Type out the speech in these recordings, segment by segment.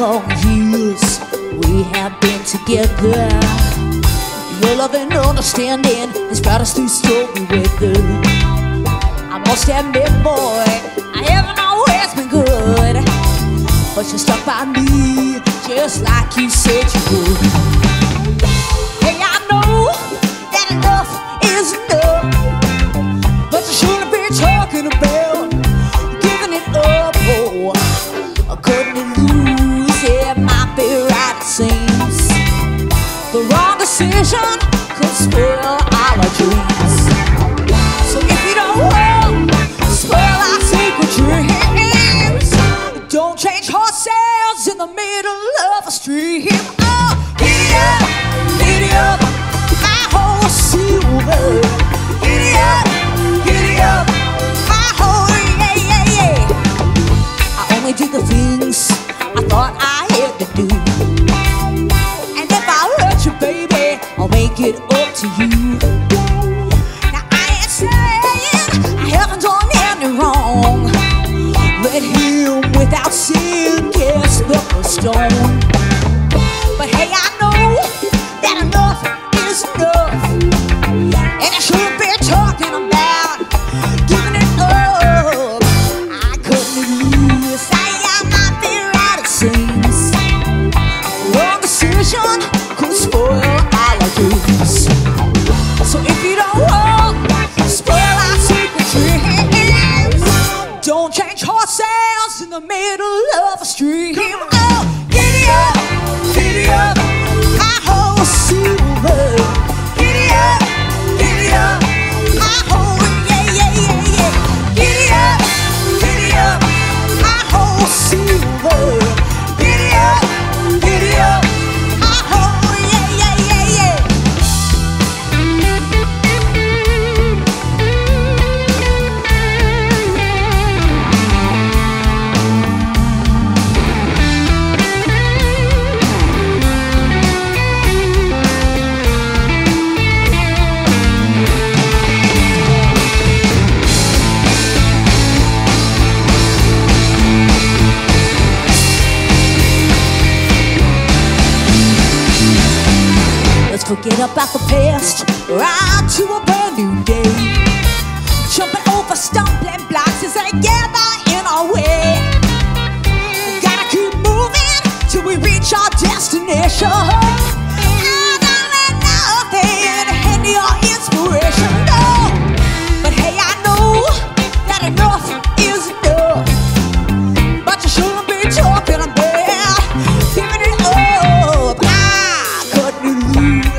long years we have been together. Your love and understanding has brought us through stormy weather. I must admit, boy, I haven't always been good, but you stuck by me just like you said you would. Hey, I know that enough is enough, but you shouldn't be talking about giving it up. Oh, couldn't lose, it might be right, it seems. The wrong decision could spoil our dreams. So if you don't want to spoil our secret dreams, don't change horses in the middle of a stream. Oh, giddy up, my whole silver. Giddy up, my whole yeah. I only did the things I thought I had to do, and if I hurt you, baby, I'll make it up to you. Now I ain't saying I haven't done any wrong. Let him without sin cast the stone. But hey, I know that enough is enough, and I shouldn't be talking about giving it up. I couldn't lose, I might be right, it seems. Wrong decision could spoil our dreams. So if you don't want to spoil our secret dreams, don't change horses in the middle of a stream. Oh, giddy up, my whole silver. Forget about the past, right to a brand new day. Jumping over stumbling blocks is together in our way. We gotta keep moving till we reach our destination. I don't let nothing hinder your inspiration, no. But hey, I know that enough is enough, but you shouldn't be talking about giving it up. I couldn't lose.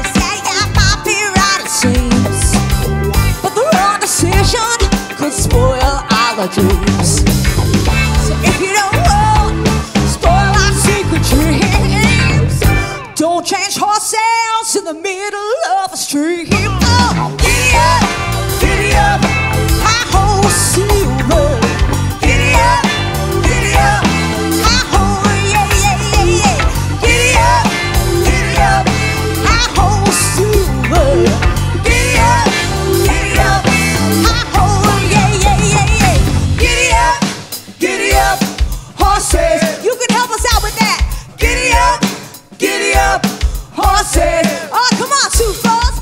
Dreams. So if you don't want to spoil our secret dreams, don't change horses in the middle of a stream. Oh, giddy up, my whole silver. Giddy up, my whole yeah. Giddy up, my whole silver. Oh, come on, two fellas.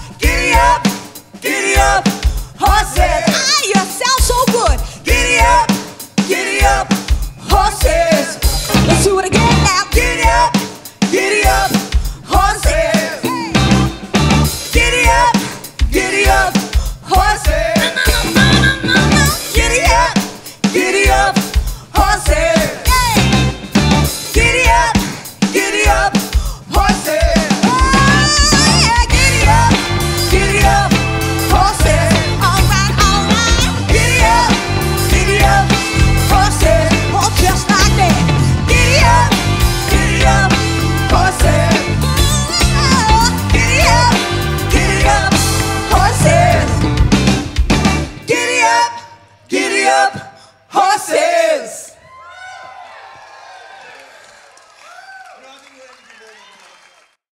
Giddy up, horses. Ah, you sound so good. Giddy up, horses. Let's do it again now. Giddy up, horses. Giddy up, horses. Giddy up, horses. Horses.